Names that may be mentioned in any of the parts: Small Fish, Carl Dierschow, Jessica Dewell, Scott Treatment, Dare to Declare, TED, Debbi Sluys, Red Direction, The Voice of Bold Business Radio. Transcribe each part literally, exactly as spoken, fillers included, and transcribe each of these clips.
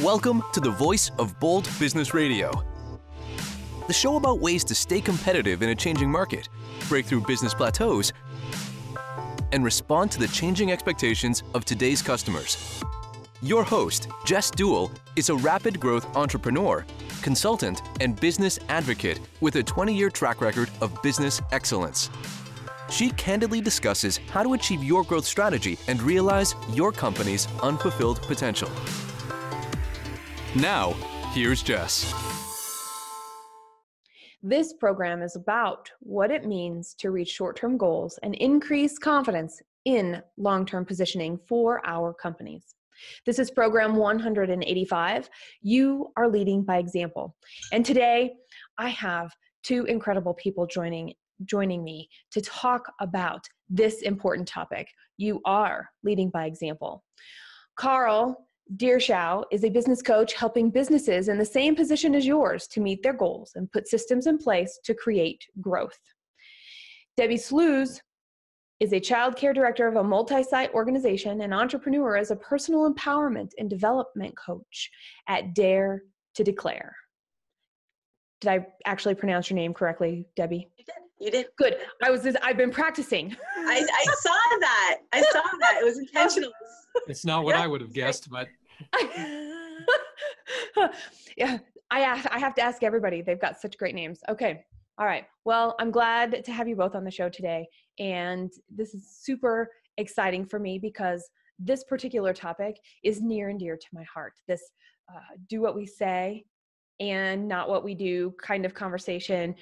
Welcome to The Voice of Bold Business Radio, the show about ways to stay competitive in a changing market, break through business plateaus, and respond to the changing expectations of today's customers. Your host, Jess Dewell, is a rapid growth entrepreneur, consultant, and business advocate with a twenty-year track record of business excellence. She candidly discusses how to achieve your growth strategy and realize your company's unfulfilled potential. Now, here's Jess. This program is about what it means to reach short-term goals and increase confidence in long-term positioning for our companies. This is program one hundred eighty-five. You are leading by example. And today I have two incredible people joining joining me to talk about this important topic. You are leading by example. Carl Dierschow is a business coach helping businesses in the same position as yours to meet their goals and put systems in place to create growth. Debbi Sluys is a child care director of a multi-site organization and entrepreneur as a personal empowerment and development coach at Dare to Declare. Did I actually pronounce your name correctly, Debbi? You did. You did. Good. I was just, I've been practicing. I, I saw that. I saw that. It was intentional. It's not what yeah. I would have guessed, but yeah, I asked, I have to ask everybody. They've got such great names. Okay. All right. Well, I'm glad to have you both on the show today. And this is super exciting for me because this particular topic is near and dear to my heart. This uh, do what we say and not what we do kind of conversation.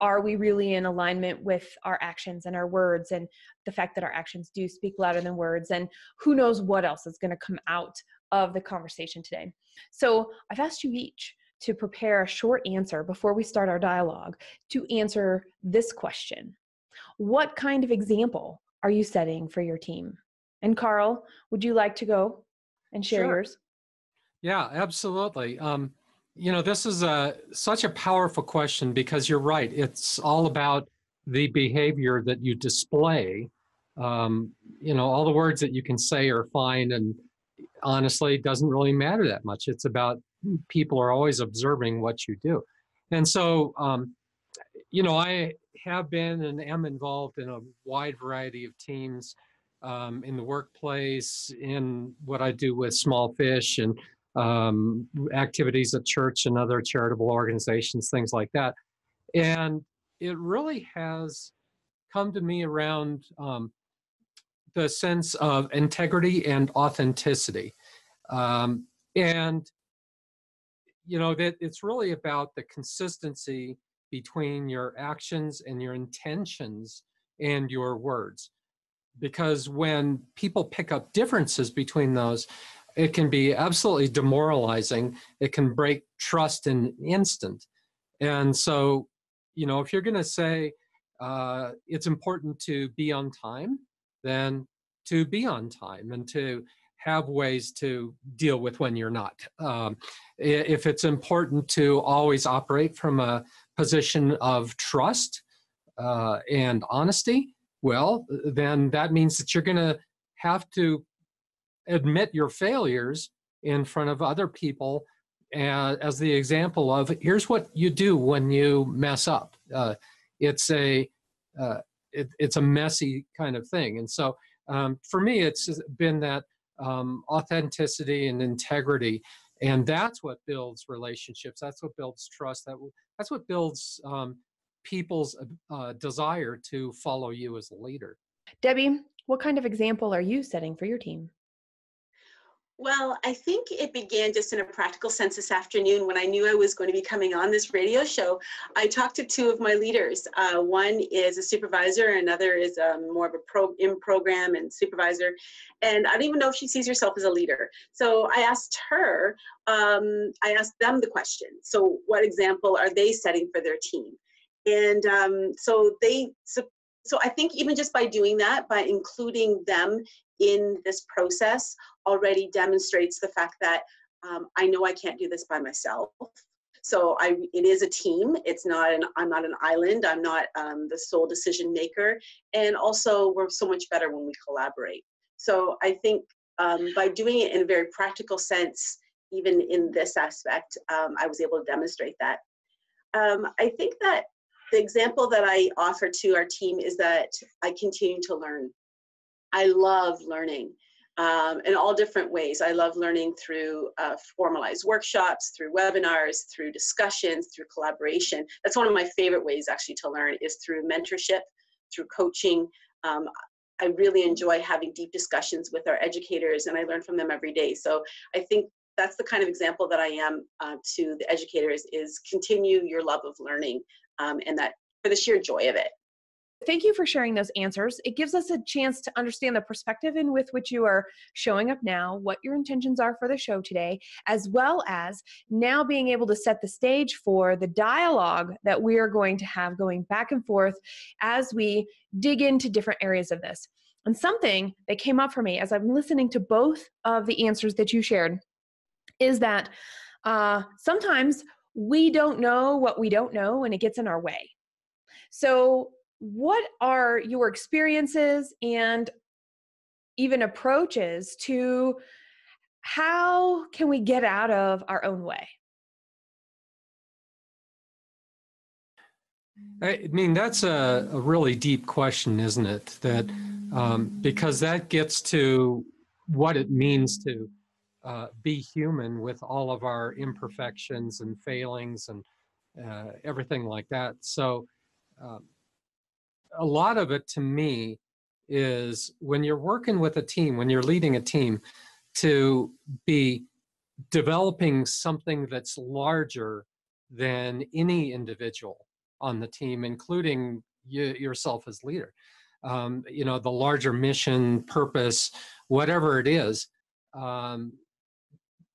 Are we really in alignment with our actions and our words, and the fact that our actions do speak louder than words, and who knows what else is going to come out of the conversation today. So I've asked you each to prepare a short answer before we start our dialogue to answer this question. What kind of example are you setting for your team? And Carl, would you like to go and share Sure. yours? Yeah, absolutely. Um, You know, this is a, such a powerful question because you're right. It's all about the behavior that you display. Um, you know, all the words that you can say are fine, and honestly, it doesn't really matter that much. It's about people are always observing what you do. And so, um, you know, I have been and am involved in a wide variety of teams um, in the workplace, in what I do with Small Fish, and Um, activities at church and other charitable organizations, things like that. And it really has come to me around um, the sense of integrity and authenticity. Um, and, you know, that it's really about the consistency between your actions and your intentions and your words. Because when people pick up differences between those, it can be absolutely demoralizing. It can break trust in an instant. And so, you know, if you're going to say uh, it's important to be on time, then to be on time and to have ways to deal with when you're not. Um, if it's important to always operate from a position of trust uh, and honesty, well, then that means that you're going to have to admit your failures in front of other people uh, as the example of, here's what you do when you mess up. Uh, it's a uh, it, it's a messy kind of thing. And so um, for me, it's been that um, authenticity and integrity, and that's what builds relationships. That's what builds trust. That that's what builds um, people's uh, desire to follow you as a leader. Debbi, what kind of example are you setting for your team? Well, I think it began just in a practical sense this afternoon when I knew I was going to be coming on this radio show. I talked to two of my leaders. Uh, one is a supervisor, another is a, more of a pro in program and supervisor. And I don't even know if she sees herself as a leader. So I asked her, um, I asked them the question. So what example are they setting for their team? And um, so they, so, so I think even just by doing that, by including them in this process already demonstrates the fact that um, I know I can't do this by myself. So I, it is a team. It's not an, I'm not an island. I'm not um, the sole decision maker. And also we're so much better when we collaborate. So I think um, by doing it in a very practical sense, even in this aspect, um, I was able to demonstrate that. Um, I think that the example that I offer to our team is that I continue to learn. I love learning um, in all different ways. I love learning through uh, formalized workshops, through webinars, through discussions, through collaboration. That's one of my favorite ways actually to learn, is through mentorship, through coaching. Um, I really enjoy having deep discussions with our educators, and I learn from them every day. So I think that's the kind of example that I am uh, to the educators, is continue your love of learning um, and that for the sheer joy of it. Thank you for sharing those answers. It gives us a chance to understand the perspective in with which you are showing up now, what your intentions are for the show today, as well as now being able to set the stage for the dialogue that we are going to have going back and forth as we dig into different areas of this. And something that came up for me as I'm listening to both of the answers that you shared is that uh, sometimes we don't know what we don't know and it gets in our way. So what are your experiences and even approaches to how can we get out of our own way? I mean, that's a, a really deep question, isn't it? That um, because that gets to what it means to uh, be human with all of our imperfections and failings and uh, everything like that. So um, a lot of it to me is when you're working with a team, when you're leading a team, to be developing something that's larger than any individual on the team, including you, yourself as leader. Um, you know, the larger mission, purpose, whatever it is, um,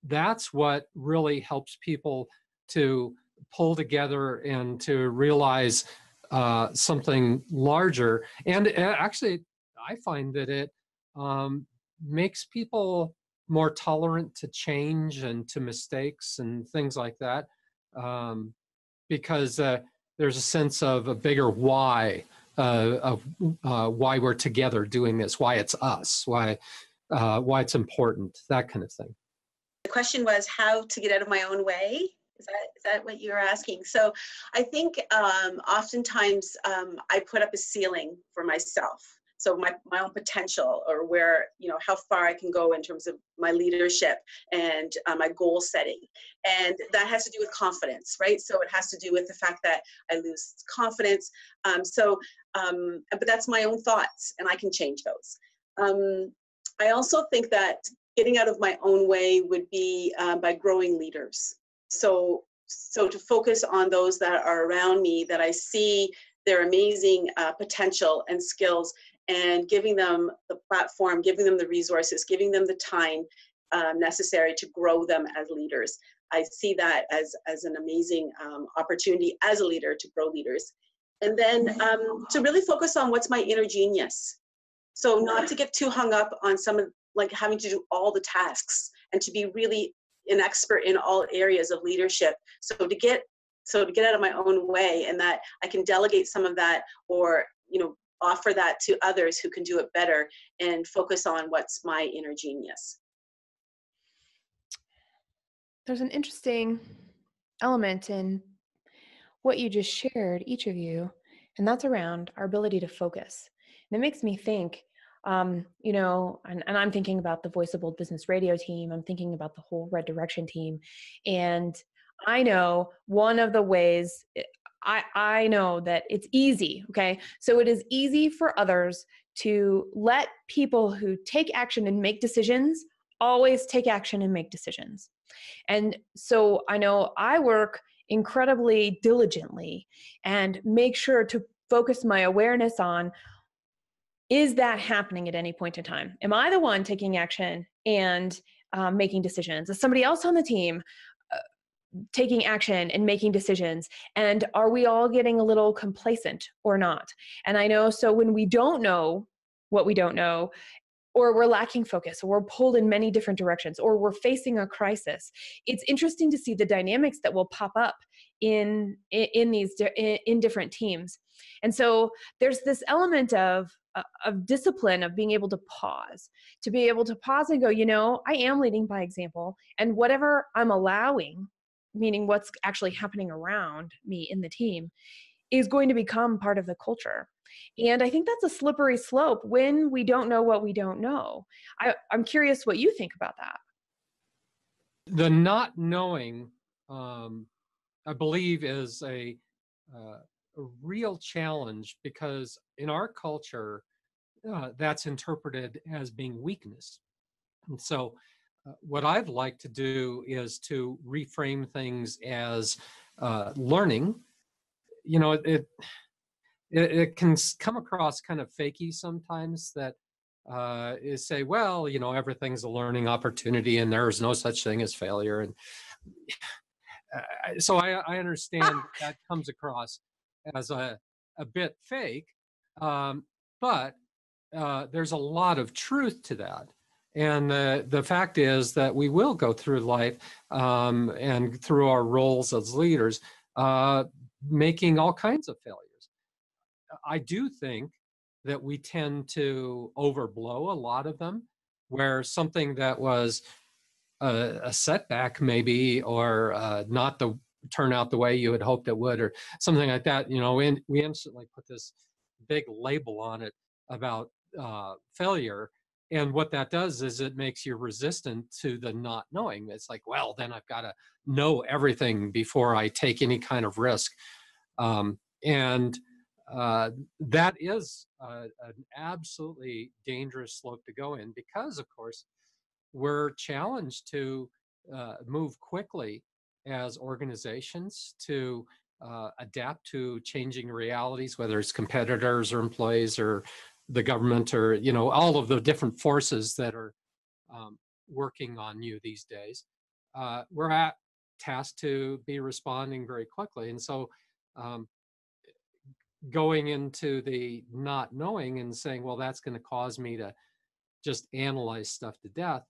that's what really helps people to pull together and to realize Uh, something larger. And it, actually, I find that it um, makes people more tolerant to change and to mistakes and things like that, um, because uh, there's a sense of a bigger why, uh, of uh, why we're together doing this, why it's us, why, uh, why it's important, that kind of thing. The question was how to get out of my own way. Is that, is that what you're asking? So I think um, oftentimes um, I put up a ceiling for myself. So my, my own potential, or where, you know, how far I can go in terms of my leadership and uh, my goal setting. And that has to do with confidence, right? So it has to do with the fact that I lose confidence. Um, so, um, but that's my own thoughts, and I can change those. Um, I also think that getting out of my own way would be uh, by growing leaders. So, so to focus on those that are around me, that I see their amazing uh, potential and skills, and giving them the platform, giving them the resources, giving them the time um, necessary to grow them as leaders. I see that as, as an amazing um, opportunity as a leader to grow leaders. And then um, to really focus on what's my inner genius. So not to get too hung up on some of, like having to do all the tasks, and to be really an expert in all areas of leadership. So to get so to get out of my own way, and that I can delegate some of that, or you know, offer that to others who can do it better, and focus on what's my inner genius. There's an interesting element in what you just shared, each of you, and that's around our ability to focus. And it makes me think, Um, you know, and, and I'm thinking about the Voice of Bold Business Radio team. I'm thinking about the whole Red Direction team. And I know one of the ways, I, I know that it's easy, okay? So it is easy for others to let people who take action and make decisions always take action and make decisions. And so I know I work incredibly diligently and make sure to focus my awareness on, is that happening at any point in time? Am I the one taking action and uh, making decisions? Is somebody else on the team uh, taking action and making decisions? And are we all getting a little complacent or not? And I know, so when we don't know what we don't know, or we're lacking focus, or we're pulled in many different directions, or we're facing a crisis. It's interesting to see the dynamics that will pop up in in these in different teams. And so there's this element of of discipline, of being able to pause, to be able to pause and go, you know, I am leading by example, and whatever I'm allowing, meaning what's actually happening around me in the team, is going to become part of the culture. And I think that's a slippery slope when we don't know what we don't know. I, I'm curious what you think about that. The not knowing, um, I believe, is a, uh, a real challenge, because in our culture, uh, that's interpreted as being weakness. And so uh, what I've liked to do is to reframe things as uh, learning. You know, it, it it can come across kind of fakey sometimes, that uh, is say, well, you know, everything's a learning opportunity and there is no such thing as failure. And uh, so I, I understand that comes across as a, a bit fake, um, but uh, there's a lot of truth to that. And uh, the fact is that we will go through life um, and through our roles as leaders, uh, making all kinds of failures. I do think that we tend to overblow a lot of them, where something that was a, a setback maybe, or uh, not the turn out the way you had hoped it would, or something like that, you know, we, we instantly put this big label on it about uh, failure. And what that does is it makes you resistant to the not knowing. It's like, well, then I've got to know everything before I take any kind of risk. Um, and Uh, that is uh, an absolutely dangerous slope to go in, because, of course, we're challenged to uh, move quickly as organizations to uh, adapt to changing realities, whether it's competitors or employees or the government, or, you know, all of the different forces that are um, working on you these days. Uh, we're at, tasked to be responding very quickly. And so um, going into the not knowing and saying, well, that's going to cause me to just analyze stuff to death,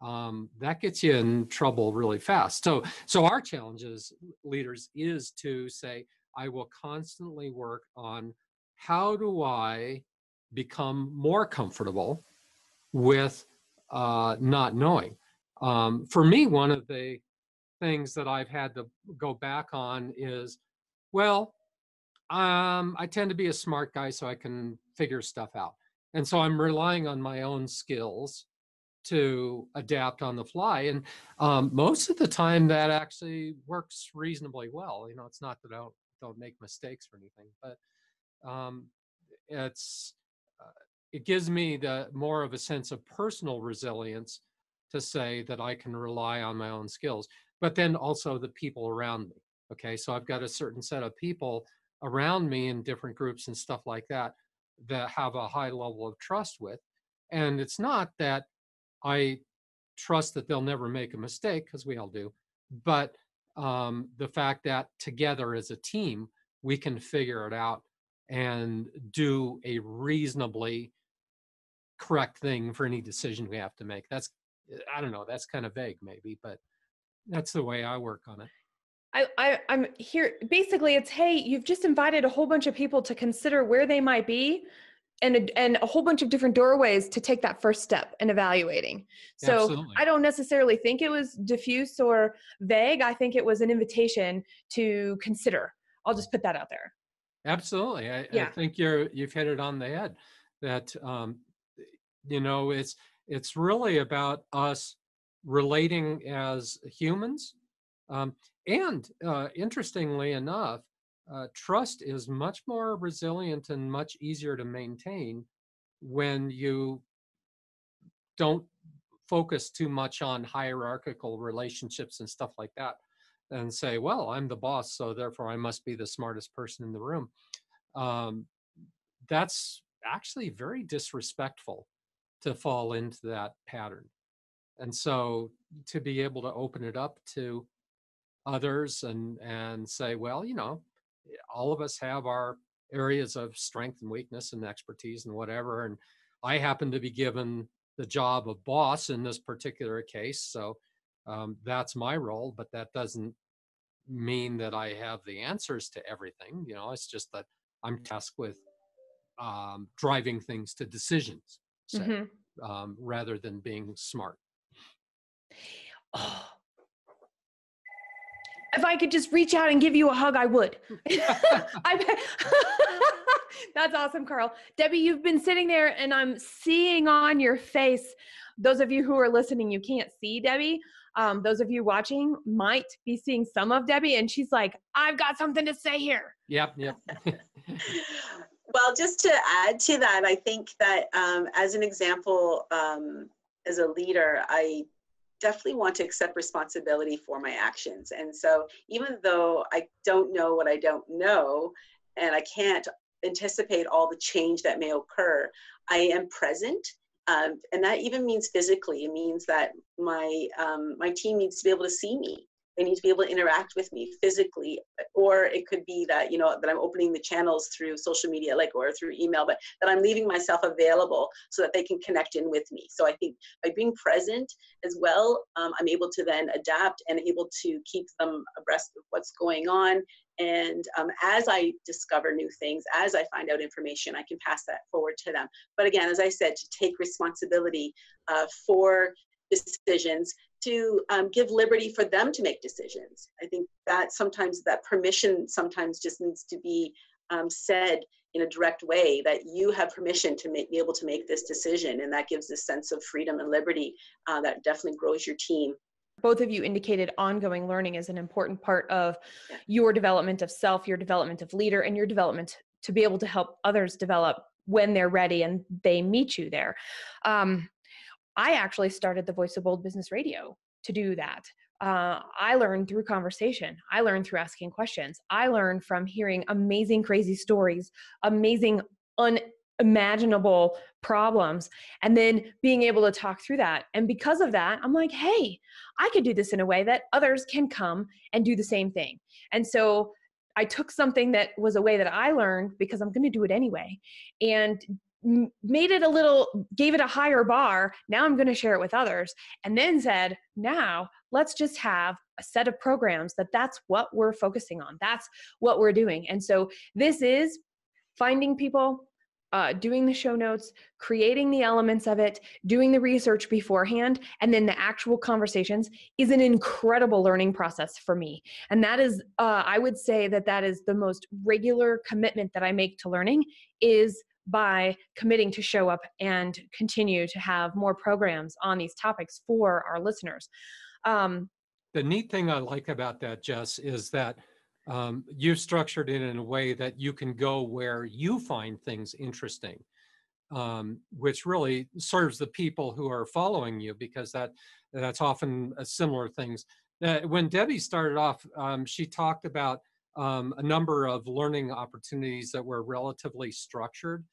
um, that gets you in trouble really fast. So, so our challenge as leaders is to say, I will constantly work on how do I become more comfortable with uh, not knowing. Um, for me, one of the things that I've had to go back on is, well, Um, I tend to be a smart guy, so I can figure stuff out. And so I'm relying on my own skills to adapt on the fly. And um, most of the time that actually works reasonably well. You know, it's not that I don't, don't make mistakes or anything, but um, it's, uh, it gives me the more of a sense of personal resilience to say that I can rely on my own skills, but then also the people around me. Okay. So I've got a certain set of people around me in different groups and stuff like that, that have a high level of trust with. And it's not that I trust that they'll never make a mistake, because we all do, but um, the fact that together as a team, we can figure it out and do a reasonably correct thing for any decision we have to make. That's, I don't know, that's kind of vague maybe, but that's the way I work on it. I, I, I'm here, basically it's, hey, you've just invited a whole bunch of people to consider where they might be, and a, and a whole bunch of different doorways to take that first step in evaluating. So absolutely. I don't necessarily think it was diffuse or vague. I think it was an invitation to consider. I'll just put that out there. Absolutely. I, yeah. I think you're, you've hit it on the head, that, um, you know, it's, it's really about us relating as humans. Um, and uh, interestingly enough, uh, trust is much more resilient and much easier to maintain when you don't focus too much on hierarchical relationships and stuff like that, and say, well, I'm the boss, so therefore I must be the smartest person in the room. Um, that's actually very disrespectful to fall into that pattern. And so to be able to open it up to others and and say, well, you know, all of us have our areas of strength and weakness and expertise and whatever, and I happen to be given the job of boss in this particular case. So um, that's my role, but that doesn't mean that I have the answers to everything. You know, it's just that I'm tasked with um, driving things to decisions, say, mm-hmm. um, rather than being smart. Oh. If I could just reach out and give you a hug, I would. That's awesome, Carl. Debbi, you've been sitting there and I'm seeing on your face. Those of you who are listening, you can't see Debbi. Um, those of you watching might be seeing some of Debbi, and she's like, I've got something to say here. Yep, yep. Well, just to add to that, I think that um, as an example, um, as a leader, I definitely want to accept responsibility for my actions. And so even though I don't know what I don't know, and I can't anticipate all the change that may occur, I am present. Um, and that even means physically. It means that my, um, my team needs to be able to see me. They need to be able to interact with me physically, or it could be that, you know, that I'm opening the channels through social media, like, or through email, but that I'm leaving myself available so that they can connect in with me. So I think by being present as well, um, I'm able to then adapt and able to keep them abreast of what's going on. And um, as I discover new things, as I find out information, I can pass that forward to them. But again, as I said, to take responsibility uh, for decisions, to um, give liberty for them to make decisions. I think that sometimes that permission sometimes just needs to be um, said in a direct way, that you have permission to make, be able to make this decision. And that gives a sense of freedom and liberty uh, that definitely grows your team. Both of you indicated ongoing learning is an important part of yeah. your development of self, your development of leader, and your development to be able to help others develop when they're ready and they meet you there. Um, I actually started The Voice of Bold Business Radio to do that. Uh, I learned through conversation. I learned through asking questions. I learned from hearing amazing, crazy stories, amazing, unimaginable problems, and then being able to talk through that. And because of that, I'm like, hey, I could do this in a way that others can come and do the same thing. And so I took something that was a way that I learned, because I'm going to do it anyway, and made it a little, gave it a higher bar. Now I'm going to share it with others. And then said, now let's just have a set of programs that that's what we're focusing on. That's what we're doing. And so this is finding people, uh, doing the show notes, creating the elements of it, doing the research beforehand, and then the actual conversations is an incredible learning process for me. And that is, uh, I would say that that is the most regular commitment that I make to learning, is by committing to show up and continue to have more programs on these topics for our listeners. Um, the neat thing I like about that, Jess, is that um, you've structured it in a way that you can go where you find things interesting, um, which really serves the people who are following you, because that that's often a similar things. Uh, when Debbi started off, um, she talked about um, a number of learning opportunities that were relatively structured.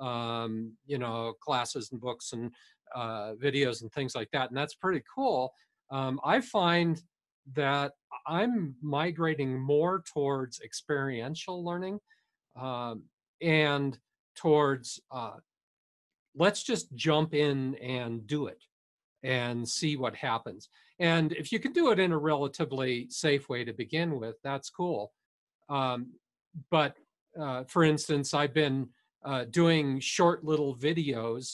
Um, you know, classes and books and uh, videos and things like that. And that's pretty cool. Um, I find that I'm migrating more towards experiential learning um, and towards uh, let's just jump in and do it and see what happens. And if you can do it in a relatively safe way to begin with, that's cool. Um, but uh, for instance, I've been Uh, doing short little videos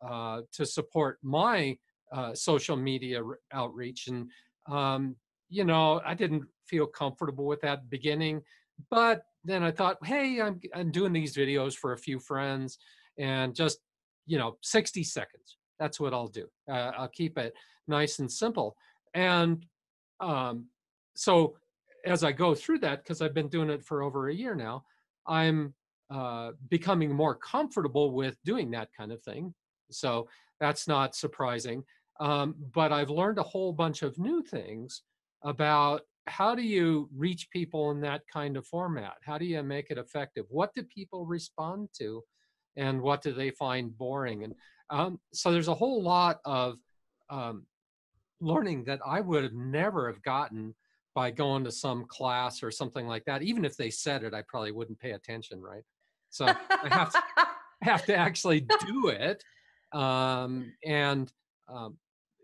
uh, to support my uh, social media outreach. And, um, you know, I didn't feel comfortable with that beginning, but then I thought, hey, I'm, I'm doing these videos for a few friends, and just, you know, sixty seconds. That's what I'll do. Uh, I'll keep it nice and simple. And um, so as I go through that, because I've been doing it for over a year now, I'm Uh, becoming more comfortable with doing that kind of thing. So that's not surprising. Um, but I've learned a whole bunch of new things about how do you reach people in that kind of format? How do you make it effective? What do people respond to? And what do they find boring? And um, so there's a whole lot of um, learning that I would have never have gotten by going to some class or something like that. Even if they said it, I probably wouldn't pay attention, right? So I have to, I have to actually do it Um, and, um,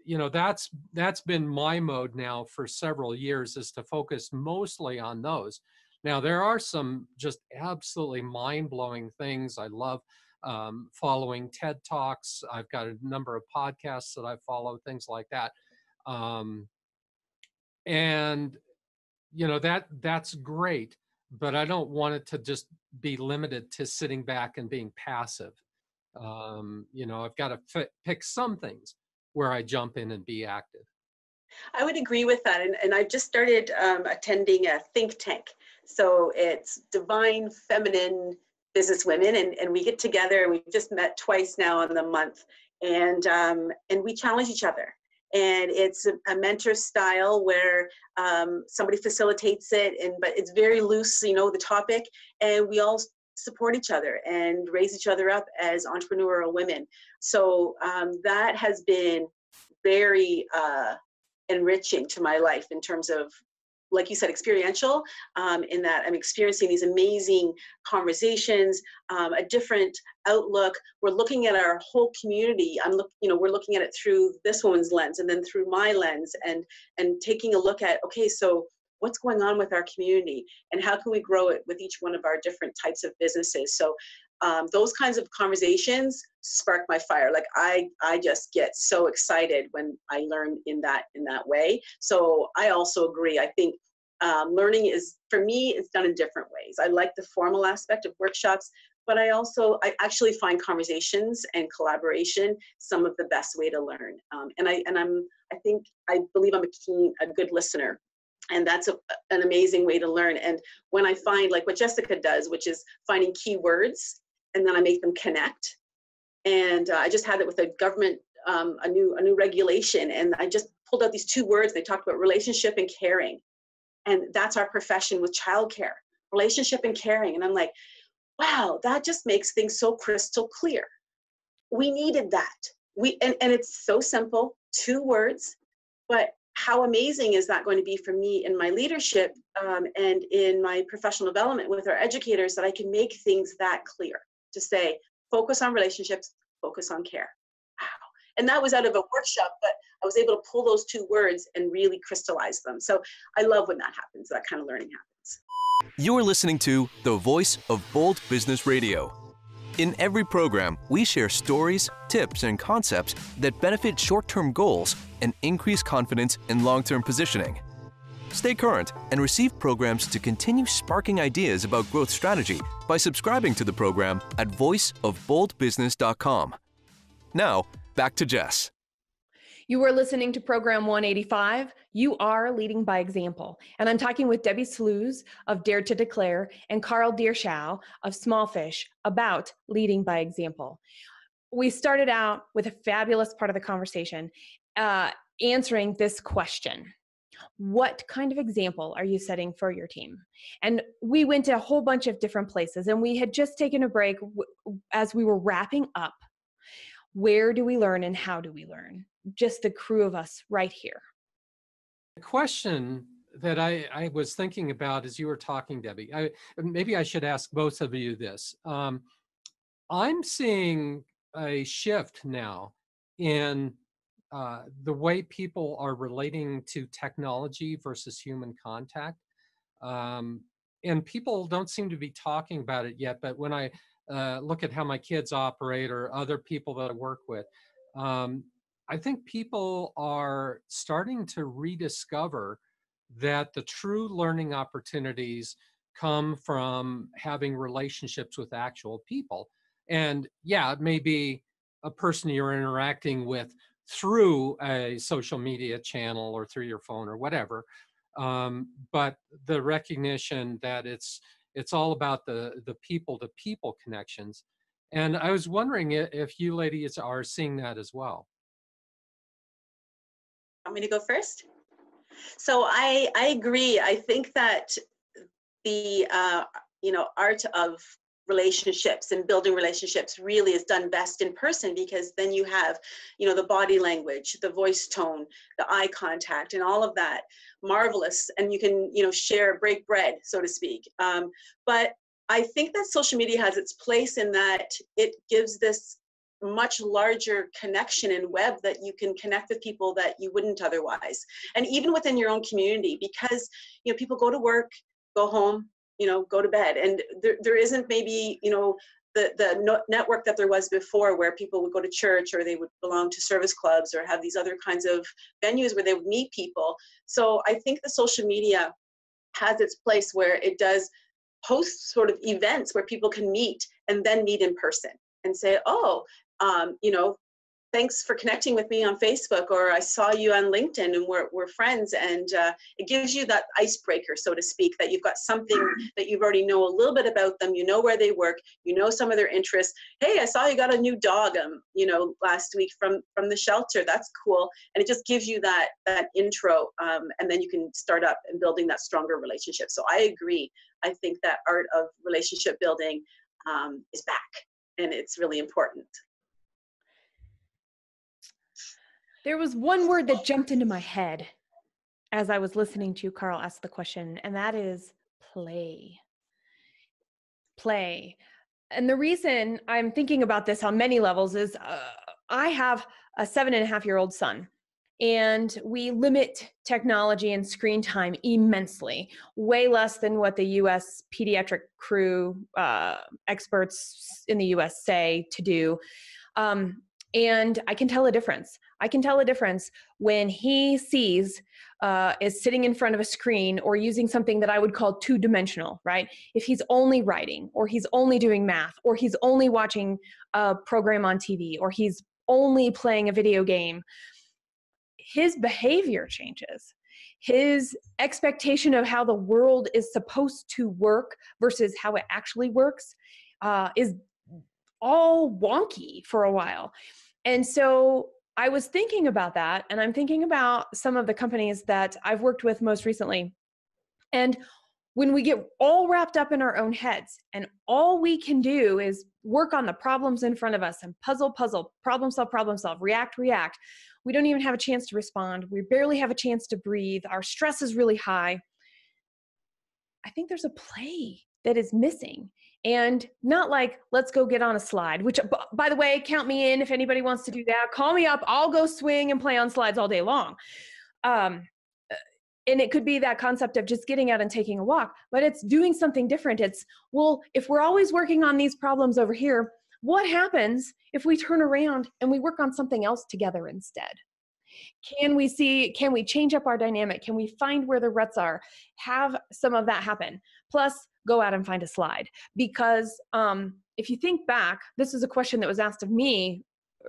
you know, that's, that's been my mode now for several years, is to focus mostly on those. Now, there are some just absolutely mind-blowing things. I love um, following TED Talks. I've got a number of podcasts that I follow, things like that. Um, and, you know, that that's great, but I don't want it to just be limited to sitting back and being passive. Um, you know, I've got to fit, pick some things where I jump in and be active. I would agree with that. And, and I've just started um, attending a think tank. So it's Divine Feminine Businesswomen, and, and we get together, and we've just met twice now in the month, and, um, and we challenge each other. And it's a, a mentor style where um, somebody facilitates it, and but it's very loose, you know, the topic, and we all support each other and raise each other up as entrepreneurial women. So um, that has been very uh, enriching to my life in terms of, like you said, experiential, um, in that I'm experiencing these amazing conversations, um, a different outlook. We're looking at our whole community. I'm look, you know, we're looking at it through this woman's lens and then through my lens, and, and taking a look at, okay, so what's going on with our community and how can we grow it with each one of our different types of businesses? So um, those kinds of conversations spark my fire. Like I, I just get so excited when I learn in that, in that way. So I also agree. I think um, learning is, for me, it's done in different ways. I like the formal aspect of workshops, but I also, I actually find conversations and collaboration some of the best way to learn. Um, and I, and I'm, I think, I believe I'm a keen, a good listener. And that's a, an amazing way to learn. And when I find, like what Jessica does, which is finding keywords, and then I make them connect. And uh, I just had it with a government, um, a new a new regulation, and I just pulled out these two words. They talked about relationship and caring. And that's our profession with childcare, relationship and caring. And I'm like, wow, that just makes things so crystal clear. We needed that. We and, and it's so simple, two words, but how amazing is that going to be for me in my leadership um, and in my professional development with our educators, that I can make things that clear to say, focus on relationships, focus on care. Wow. And that was out of a workshop, but I was able to pull those two words and really crystallize them. So I love when that happens, that kind of learning happens. You're listening to The Voice of Bold Business Radio. In every program, we share stories, tips, and concepts that benefit short-term goals and increase confidence in long-term positioning. Stay current and receive programs to continue sparking ideas about growth strategy by subscribing to the program at voice of bold business dot com. Now, back to Jess. You are listening to Program one eighty-five, You Are Leading by Example. And I'm talking with Debbi Sluys of Dare to Declare and Carl Dierschow of Small Fish about leading by example. We started out with a fabulous part of the conversation uh, answering this question. What kind of example are you setting for your team? And we went to a whole bunch of different places, and we had just taken a break as we were wrapping up. Where do we learn and how do we learn? Just the crew of us right here. The question that I, I was thinking about as you were talking, Debbi, I, maybe I should ask both of you this. Um, I'm seeing a shift now in uh, the way people are relating to technology versus human contact. Um, and people don't seem to be talking about it yet, but when I uh, look at how my kids operate or other people that I work with, um, I think people are starting to rediscover that the true learning opportunities come from having relationships with actual people. And yeah, it may be a person you're interacting with through a social media channel or through your phone or whatever, um, but the recognition that it's it's all about the the people-to-people connections. And I was wondering if you ladies are seeing that as well. I'm going to go first. So I, I agree. I think that the uh, you know, art of relationships and building relationships really is done best in person, because then you have, you know, the body language, the voice tone, the eye contact, and all of that marvelous. And you can, you know, share, break bread, so to speak. Um, but I think that social media has its place in that it gives this much larger connection and web that you can connect with people that you wouldn't otherwise. And even within your own community, because, you know, people go to work, go home, you know, go to bed. And there, there isn't maybe, you know, the, the no network that there was before, where people would go to church, or they would belong to service clubs, or have these other kinds of venues where they would meet people. So I think the social media has its place where it does host sort of events where people can meet and then meet in person and say, oh, um, you know, thanks for connecting with me on Facebook, or I saw you on LinkedIn and we're, we're friends. And uh, it gives you that icebreaker, so to speak, that you've got something that you already know a little bit about them. You know where they work, you know some of their interests. Hey, I saw you got a new dog, um, you know, last week from, from the shelter. That's cool. And it just gives you that, that intro. Um, and then you can start up and building that stronger relationship. So I agree. I think that art of relationship building um, is back, and it's really important. There was one word that jumped into my head as I was listening to Carl ask the question, and that is play. Play. And the reason I'm thinking about this on many levels is uh, I have a seven and a half year old son, and we limit technology and screen time immensely, way less than what the U S pediatric crew uh, experts in the U S say to do. Um, And I can tell a difference. I can tell a difference when he sees uh, is sitting in front of a screen or using something that I would call two-dimensional, right? If he's only writing, or he's only doing math, or he's only watching a program on T V, or he's only playing a video game, his behavior changes. His expectation of how the world is supposed to work versus how it actually works uh, is all wonky for a while. And so I was thinking about that, and I'm thinking about some of the companies that I've worked with most recently. And when we get all wrapped up in our own heads, and all we can do is work on the problems in front of us and puzzle, puzzle, problem solve, problem solve, react, react. We don't even have a chance to respond. We barely have a chance to breathe. Our stress is really high. I think there's a play that is missing. And not like, let's go get on a slide, which, by the way, count me in if anybody wants to do that. Call me up. I'll go swing and play on slides all day long. Um, and it could be that concept of just getting out and taking a walk, but it's doing something different. It's, well, if we're always working on these problems over here, what happens if we turn around and we work on something else together instead? Can we see, can we change up our dynamic? Can we find where the ruts are? Have some of that happen. Plus, go out and find a slide. Because um, if you think back, this is a question that was asked of me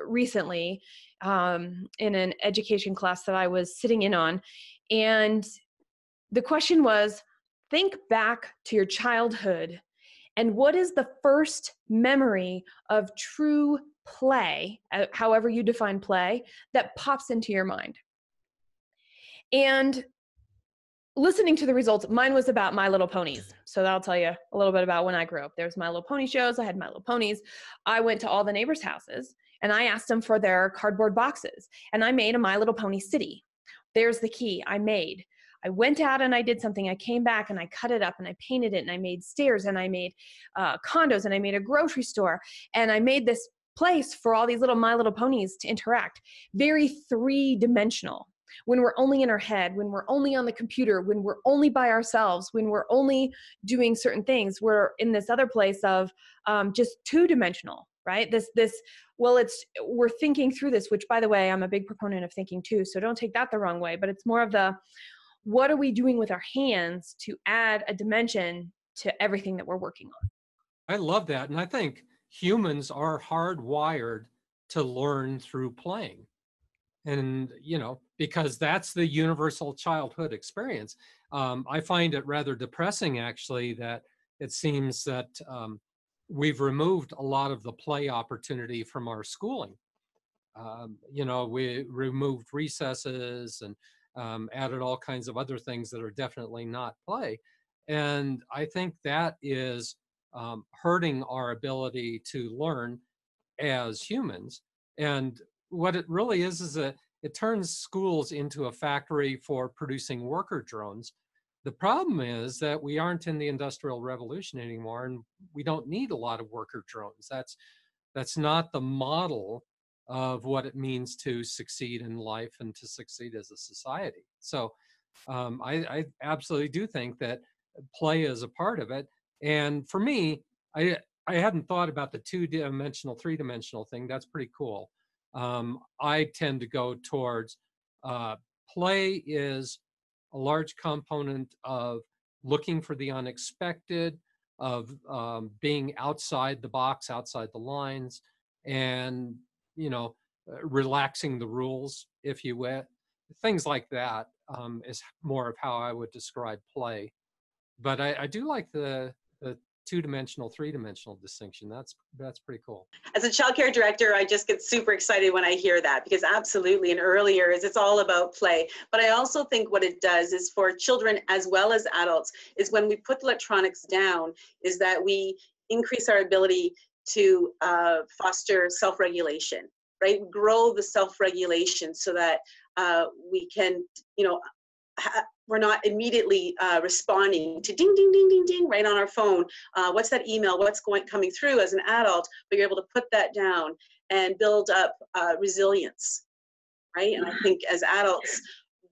recently um, in an education class that I was sitting in on. And the question was, think back to your childhood, and what is the first memory of true play, however you define play, that pops into your mind? And listening to the results, mine was about My Little Ponies. So that'll tell you a little bit about when I grew up. There's My Little Pony shows. I had My Little Ponies. I went to all the neighbors' houses, and I asked them for their cardboard boxes, and I made a My Little Pony city. There's the key I made. I went out and I did something. I came back and I cut it up and I painted it, and I made stairs, and I made uh, condos, and I made a grocery store, and I made this place for all these little My Little Ponies to interact. Very three-dimensional. When we're only in our head, when we're only on the computer, when we're only by ourselves, when we're only doing certain things, we're in this other place of um, just two-dimensional, right? This, this, well, it's, we're thinking through this, which, by the way, I'm a big proponent of thinking too, so don't take that the wrong way, but it's more of the, what are we doing with our hands to add a dimension to everything that we're working on? I love that. And I think humans are hardwired to learn through playing. And, you know, because that's the universal childhood experience. Um, I find it rather depressing, actually, that it seems that um, we've removed a lot of the play opportunity from our schooling. Um, you know, we removed recesses and um, added all kinds of other things that are definitely not play. And I think that is um, hurting our ability to learn as humans. And what it really is, is that it turns schools into a factory for producing worker drones. The problem is that we aren't in the Industrial Revolution anymore, and we don't need a lot of worker drones. That's That's not the model of what it means to succeed in life and to succeed as a society. So um, I, I absolutely do think that play is a part of it. And for me, I, I hadn't thought about the two-dimensional, three-dimensional thing. That's pretty cool. Um, I tend to go towards uh, play is a large component of looking for the unexpected, of um, being outside the box, outside the lines, and, you know, relaxing the rules, if you will. Things like that um, is more of how I would describe play. But I, I do like the, the two-dimensional, three-dimensional distinction. That's that's pretty cool. As a child care director, I just get super excited when I hear that, because absolutely, and earlier is it's all about play. But I also think what it does is for children as well as adults is when we put electronics down, is that we increase our ability to uh, foster self-regulation, right? Grow the self-regulation so that uh, we can, you know, ha- we're not immediately uh, responding to ding, ding, ding, ding, ding, right on our phone. Uh, what's that email? What's going coming through as an adult? But you're able to put that down and build up uh, resilience, right? And I think as adults,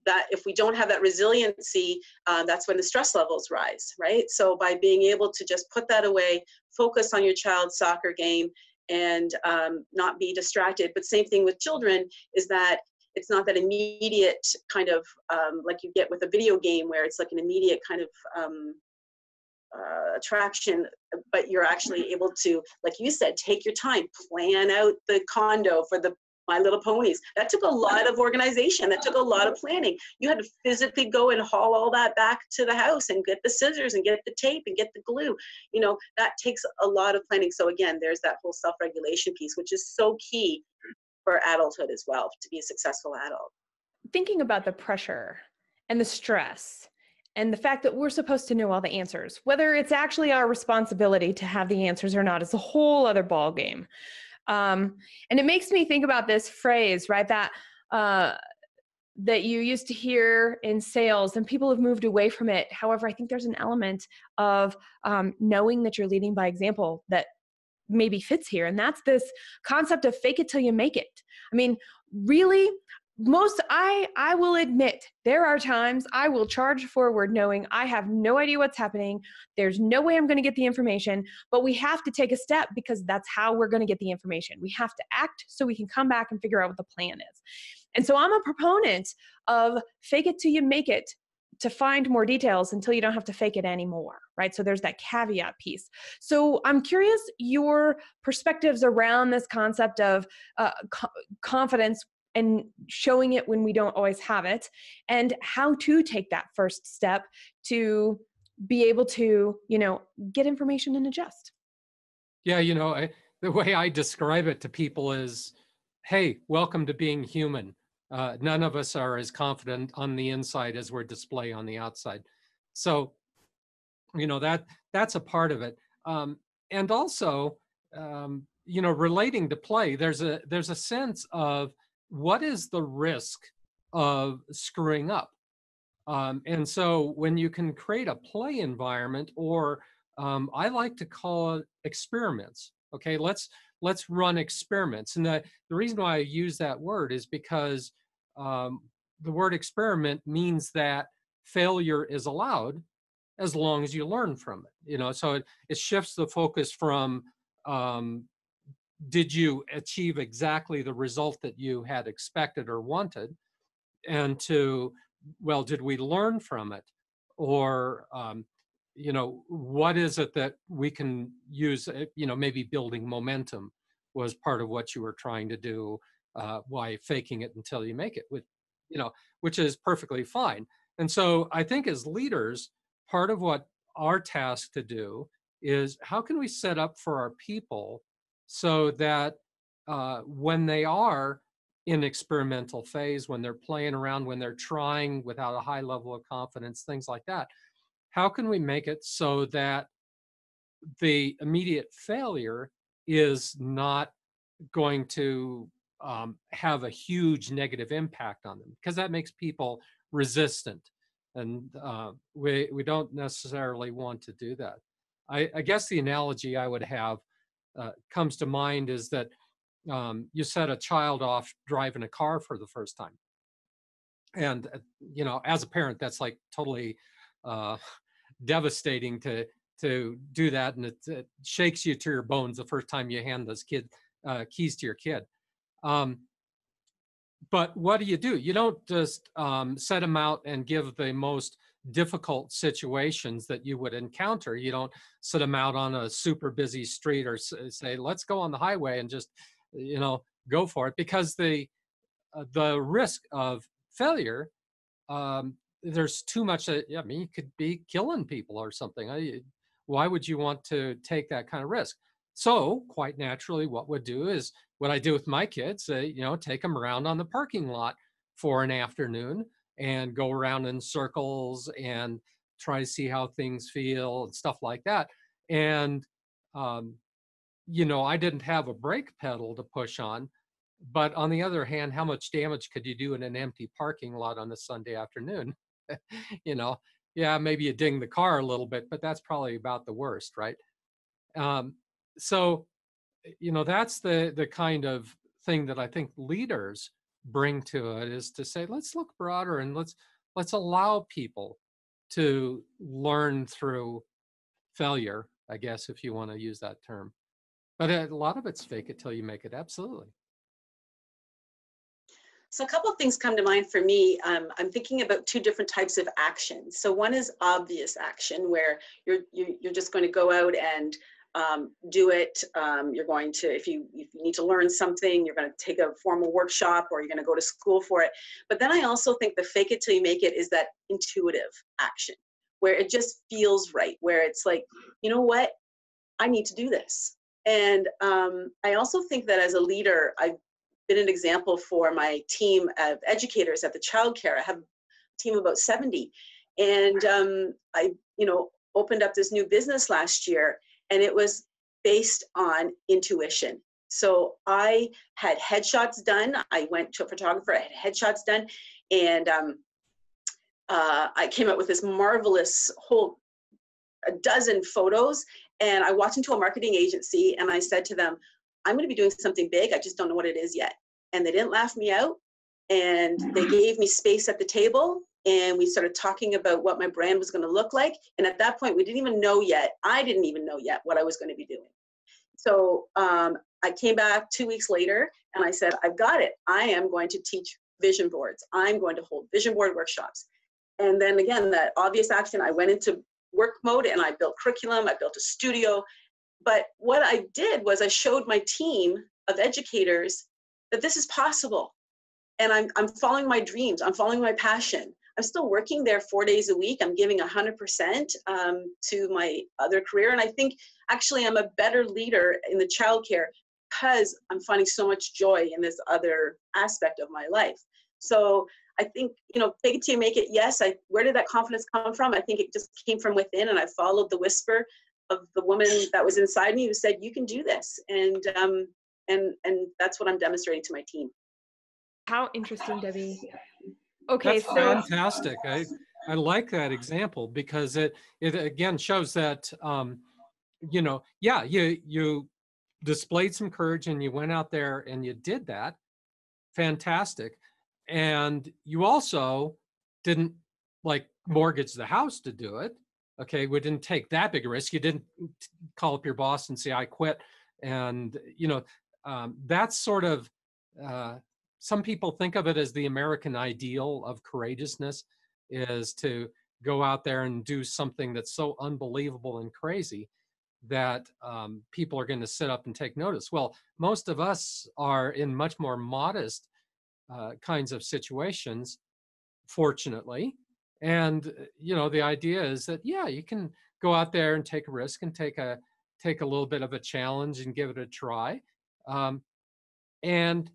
that if we don't have that resiliency, uh, that's when the stress levels rise, right? So by being able to just put that away, focus on your child's soccer game, and um, not be distracted. But same thing with children is that it's not that immediate kind of um, like you get with a video game where it's like an immediate kind of um, uh, attraction, but you're actually able to, like you said, take your time, plan out the condo for the My Little Ponies. That took a lot of organization. That took a lot of planning. You had to physically go and haul all that back to the house and get the scissors and get the tape and get the glue. You know, that takes a lot of planning. So again, there's that whole self-regulation piece, which is so key for adulthood as well, to be a successful adult. Thinking about the pressure and the stress and the fact that we're supposed to know all the answers, whether it's actually our responsibility to have the answers or not, is a whole other ballgame. Um, and it makes me think about this phrase, right, that uh, that you used to hear in sales, and people have moved away from it. However, I think there's an element of um, knowing that you're leading by example that maybe fits here. And that's this concept of fake it till you make it. I mean, really, most, I, I will admit, there are times I will charge forward knowing I have no idea what's happening. There's no way I'm going to get the information, but we have to take a step because that's how we're going to get the information. We have to act so we can come back and figure out what the plan is. And so I'm a proponent of fake it till you make it, to find more details until you don't have to fake it anymore, right? So there's that caveat piece. So I'm curious your perspectives around this concept of uh, co- confidence and showing it when we don't always have it, and how to take that first step to be able to, you know, get information and adjust. Yeah, you know, I, the way I describe it to people is, hey, welcome to being human. Uh, none of us are as confident on the inside as we're display on the outside. So, you know, that that's a part of it. Um, and also, um, you know, relating to play, there's a there's a sense of what is the risk of screwing up? Um, and so when you can create a play environment, or um, I like to call it experiments. Okay, let's let's run experiments. And the, the reason why I use that word is because um, the word experiment means that failure is allowed as long as you learn from it. You know, so it, it shifts the focus from um, did you achieve exactly the result that you had expected or wanted, and to, well, did we learn from it? Or, um, you know, what is it that we can use? You know, maybe building momentum was part of what you were trying to do, uh, why faking it until you make it, with, you know, which is perfectly fine. And so I think as leaders, part of what our task to do is how can we set up for our people so that uh, when they are in experimental phase, when they're playing around, when they're trying without a high level of confidence, things like that, how can we make it so that the immediate failure is not going to um, have a huge negative impact on them? Because that makes people resistant, and uh, we we don't necessarily want to do that. I, I guess the analogy I would have uh, comes to mind is that um, you set a child off driving a car for the first time. And, uh, you know, as a parent, that's like totally uh, devastating to to do that. And it, it shakes you to your bones the first time you hand those kid uh, keys to your kid. Um, but what do you do? You don't just um, set them out and give the most difficult situations that you would encounter. You don't set them out on a super busy street or say, let's go on the highway and just, you know, go for it, because the, uh, the risk of failure, um, there's too much. Uh, I mean, you could be killing people or something. I, why would you want to take that kind of risk? So quite naturally, what we'd do is what I do with my kids, uh, you know, take them around on the parking lot for an afternoon and go around in circles and try to see how things feel and stuff like that. And, um, you know, I didn't have a brake pedal to push on, but on the other hand, how much damage could you do in an empty parking lot on a Sunday afternoon? You know, yeah, maybe you ding the car a little bit, but that's probably about the worst, right? Um, so, you know, that's the the kind of thing that I think leaders bring to it, is to say, let's look broader and let's let's allow people to learn through failure, I guess, if you want to use that term. But a lot of it's fake it till you make it, absolutely. So a couple of things come to mind for me. Um, I'm thinking about two different types of action. So one is obvious action, where you're you're just going to go out and um, do it. Um, you're going to, if you if you need to learn something, you're going to take a formal workshop or you're going to go to school for it. But then I also think the fake it till you make it is that intuitive action, where it just feels right, where it's like, you know what, I need to do this. And um, I also think that as a leader, I've been an example for my team of educators at the childcare. I have a team of about seventy, and um, I, you know, opened up this new business last year, and it was based on intuition. So I had headshots done. I went to a photographer. I had headshots done, and um, uh, I came up with this marvelous whole a dozen photos. And I walked into a marketing agency, and I said to them, I'm going to be doing something big. I just don't know what it is yet. And they didn't laugh me out. And they gave me space at the table. And we started talking about what my brand was going to look like. And at that point, we didn't even know yet. I didn't even know yet what I was going to be doing. So um, I came back two weeks later and I said, I've got it. I am going to teach vision boards. I'm going to hold vision board workshops. And then again, that obvious action, I went into work mode and I built curriculum. I built a studio. But what I did was I showed my team of educators that this is possible. And I'm, I'm following my dreams. I'm following my passion. I'm still working there four days a week. I'm giving one hundred percent um, to my other career. And I think actually I'm a better leader in the childcare because I'm finding so much joy in this other aspect of my life. So I think, you know, fake it till you make it. Yes, I, where did that confidence come from? I think it just came from within, and I followed the whisper of the woman that was inside me who said, you can do this. And um, and and that's what I'm demonstrating to my team. How interesting, Debbi. Okay, that's so fantastic. I, I like that example because it, it again shows that, um, you know, yeah, you, you displayed some courage and you went out there and you did that. Fantastic. And you also didn't like mortgage the house to do it. Okay, we didn't take that big a risk. You didn't call up your boss and say, I quit. And, you know, um, that's sort of, uh, some people think of it as the American ideal of courageousness, is to go out there and do something that's so unbelievable and crazy that um, people are going to sit up and take notice. Well, most of us are in much more modest uh, kinds of situations, fortunately. And, you know, the idea is that, yeah, you can go out there and take a risk and take a take a little bit of a challenge and give it a try. Um, and,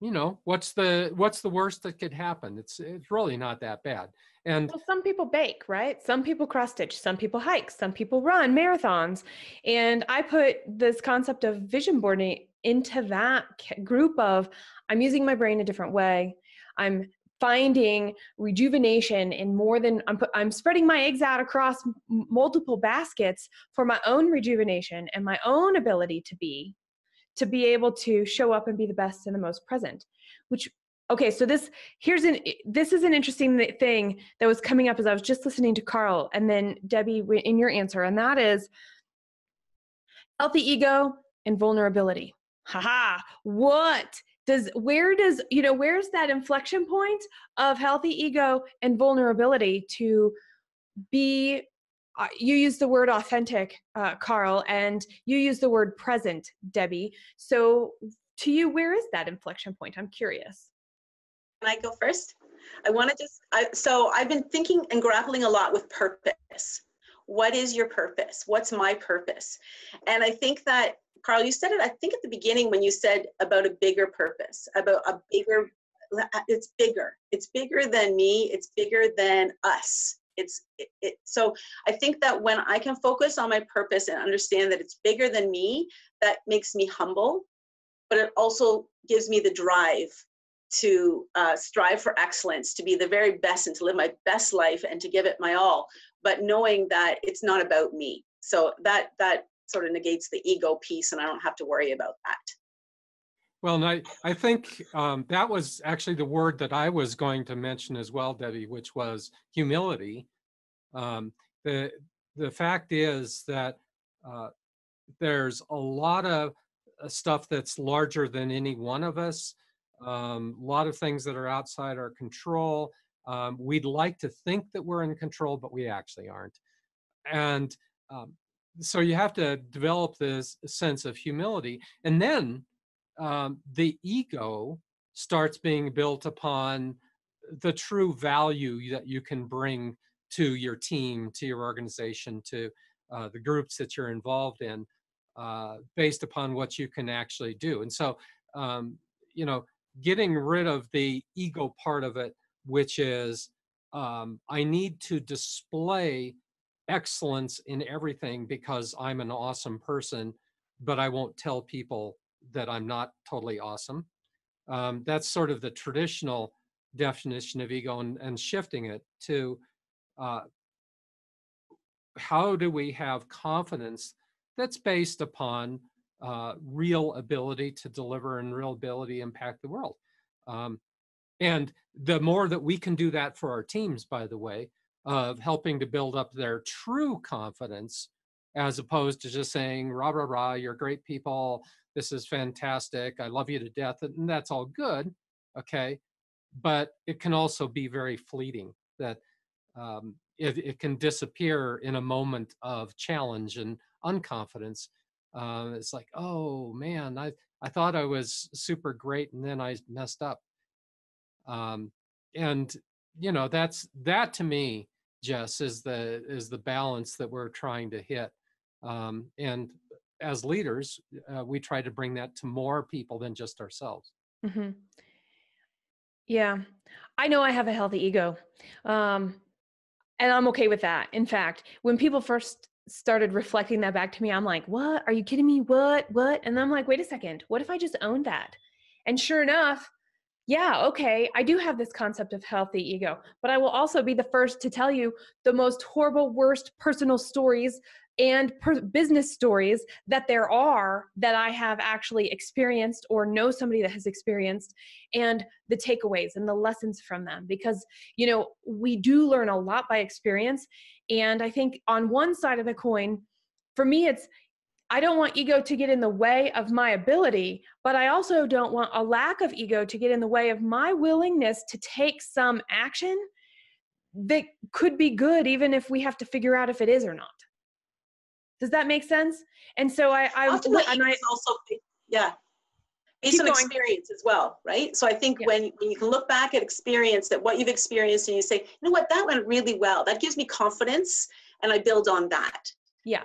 you know, what's the what's the worst that could happen? It's it's really not that bad. And well, some people bake, right? Some people cross stitch, some people hike, some people run marathons. And I put this concept of vision boarding into that group of, I'm using my brain a different way. I'm finding rejuvenation in more than, I'm, I'm spreading my eggs out across m- multiple baskets for my own rejuvenation and my own ability to be, to be able to show up and be the best and the most present, which, okay, so this, here's an, this is an interesting thing that was coming up as I was just listening to Carl and then Debbie in your answer, and that is healthy ego and vulnerability. Haha, what does, where does, you know, where's that inflection point of healthy ego and vulnerability to be, uh, you use the word authentic, uh, Carl, and you use the word present, Debbie. So to you, where is that inflection point? I'm curious. Can I go first? I want to just, I, so I've been thinking and grappling a lot with purpose. What is your purpose? What's my purpose? And I think that, Carl, you said it, I think at the beginning when you said about a bigger purpose, about a bigger, it's bigger. It's bigger than me. It's bigger than us. It's it, it, so I think that when I can focus on my purpose and understand that it's bigger than me, that makes me humble, but it also gives me the drive to uh, strive for excellence, to be the very best and to live my best life and to give it my all, but knowing that it's not about me. So that that sort of negates the ego piece, and I don't have to worry about that. Well, and I, I think um, that was actually the word that I was going to mention as well, Debbie, which was humility. Um, the, the fact is that uh, there's a lot of stuff that's larger than any one of us, um, a lot of things that are outside our control. Um, we'd like to think that we're in control, but we actually aren't. And um, so you have to develop this sense of humility. And then um, the ego starts being built upon the true value that you can bring to your team, to your organization, to uh, the groups that you're involved in, uh, based upon what you can actually do. And so, um, you know, getting rid of the ego part of it, which is um, I need to display excellence in everything because I'm an awesome person, but I won't tell people that I'm not totally awesome. Um, that's sort of the traditional definition of ego, and, and shifting it to uh, how do we have confidence that's based upon uh, real ability to deliver and real ability to impact the world. Um, and the more that we can do that for our teams, by the way, of helping to build up their true confidence, as opposed to just saying, rah, rah, rah, you're great people, this is fantastic, I love you to death, and that's all good, okay? But it can also be very fleeting, that um, it, it can disappear in a moment of challenge and unconfidence. Uh, it's like, oh man, I, I thought I was super great, and then I messed up. Um, and you know, that's, that to me, Jess, is the is the balance that we're trying to hit. Um, and as leaders, uh, we try to bring that to more people than just ourselves. Mm-hmm. Yeah, I know I have a healthy ego, um, and I'm okay with that. In fact, when people first started reflecting that back to me, I'm like, what? Are you kidding me? What? What? And I'm like, wait a second. What if I just owned that? And sure enough, yeah, okay, I do have this concept of healthy ego, but I will also be the first to tell you the most horrible, worst personal stories and per- business stories that there are that I have actually experienced or know somebody that has experienced, and the takeaways and the lessons from them. Because, you know, we do learn a lot by experience. And I think on one side of the coin, for me, it's, I don't want ego to get in the way of my ability, but I also don't want a lack of ego to get in the way of my willingness to take some action that could be good, even if we have to figure out if it is or not. Does that make sense? And so I, I, often the ego is also, yeah, based on experience as well, right? So I think yeah. when, when you can look back at experience, that what you've experienced, and you say, you know what, that went really well. That gives me confidence, and I build on that. Yeah.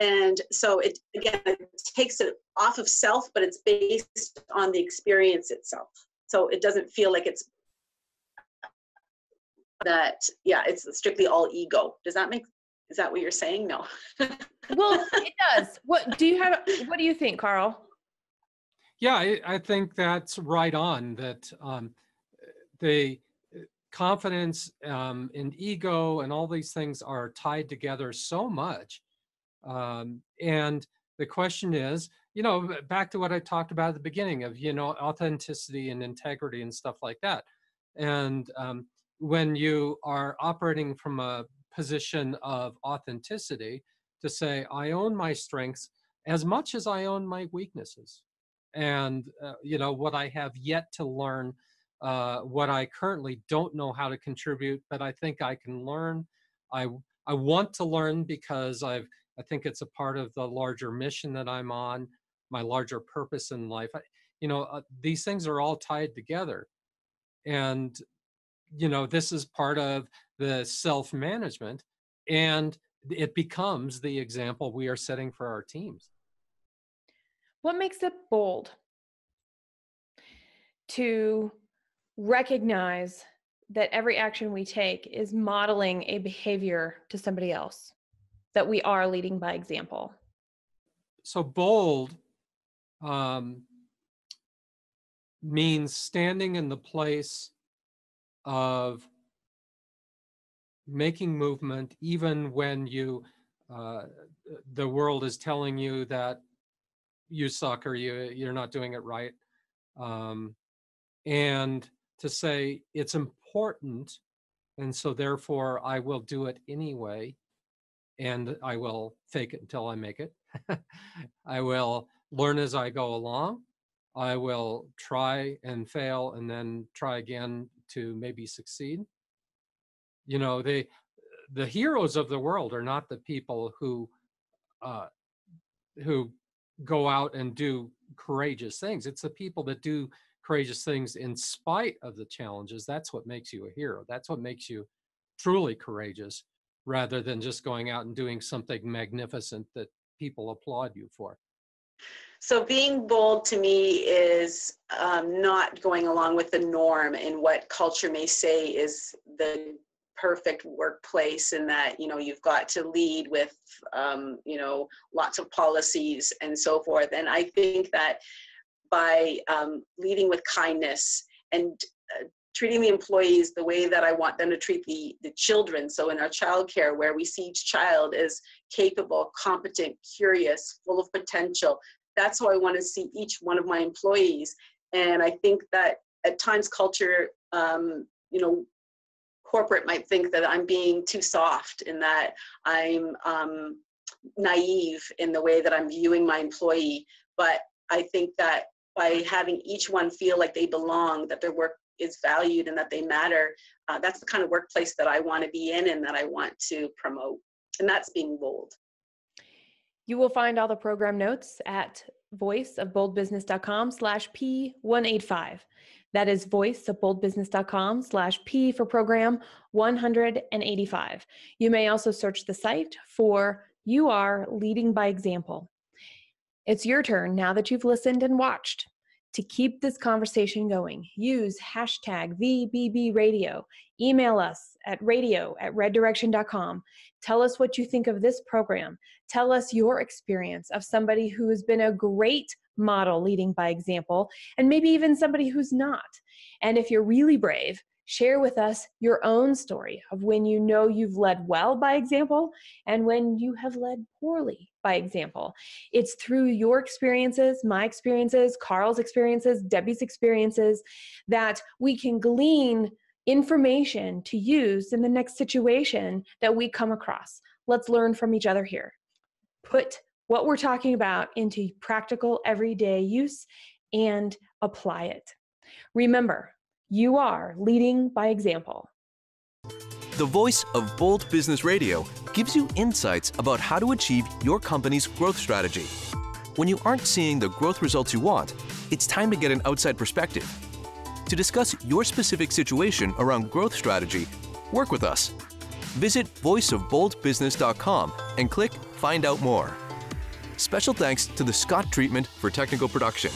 And so it, again, it takes it off of self, but it's based on the experience itself. So it doesn't feel like it's that, yeah, it's strictly all ego. Does that make, is that what you're saying? No. Well, it does. What do you have, what do you think, Carl? Yeah, I, I think that's right on, that um, the confidence um, and ego and all these things are tied together so much. Um, and the question is, you know, back to what I talked about at the beginning of, you know, authenticity and integrity and stuff like that. And um, when you are operating from a position of authenticity, to say, I own my strengths as much as I own my weaknesses. And, uh, you know, what I have yet to learn, uh, what I currently don't know how to contribute, but I think I can learn. I, I want to learn because I've, I think it's a part of the larger mission that I'm on, my larger purpose in life. I, you know, uh, these things are all tied together. And, you know, this is part of the self-management, and it becomes the example we are setting for our teams. What makes it bold to recognize that every action we take is modeling a behavior to somebody else, that we are leading by example? So bold um, means standing in the place of making movement, even when you, uh, the world is telling you that you suck or you, you're not doing it right. Um, and to say it's important, and so therefore I will do it anyway. And I will fake it until I make it. I will learn as I go along. I will try and fail and then try again to maybe succeed. You know, they, the heroes of the world are not the people who, uh, who go out and do courageous things. It's the people that do courageous things in spite of the challenges. That's what makes you a hero. That's what makes you truly courageous, rather than just going out and doing something magnificent that people applaud you for. So being bold to me is um, not going along with the norm and what culture may say is the perfect workplace, and that, you know, you've got to lead with, um, you know, lots of policies and so forth. And I think that by um, leading with kindness and uh, treating the employees the way that I want them to treat the, the children. So in our childcare, where we see each child as capable, competent, curious, full of potential, that's how I want to see each one of my employees. And I think that at times culture, um, you know, corporate might think that I'm being too soft, and that I'm um, naive in the way that I'm viewing my employee. But I think that by having each one feel like they belong, that their work is valued and that they matter, uh, that's the kind of workplace that I want to be in and that I want to promote. And that's being bold. You will find all the program notes at voice of bold business dot com slash P one eighty-five. That is voice of bold business dot com slash P for program one eighty-five. You may also search the site for You Are Leading by Example. It's your turn now that you've listened and watched. To keep this conversation going, use hashtag V B B radio. Email us at radio at red direction dot com. Tell us what you think of this program. Tell us your experience of somebody who has been a great model leading by example, and maybe even somebody who's not. And if you're really brave, share with us your own story of when you know you've led well by example and when you have led poorly by example. It's through your experiences, my experiences, Carl's experiences, Debbie's experiences, that we can glean information to use in the next situation that we come across. Let's learn from each other here. Put what we're talking about into practical everyday use and apply it. Remember, you are leading by example. The Voice of Bold Business Radio gives you insights about how to achieve your company's growth strategy. When you aren't seeing the growth results you want, it's time to get an outside perspective. To discuss your specific situation around growth strategy, work with us. Visit voice of bold business dot com and click Find Out More. Special thanks to the Scott Treatment for technical production.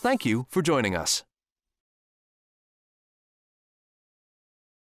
Thank you for joining us.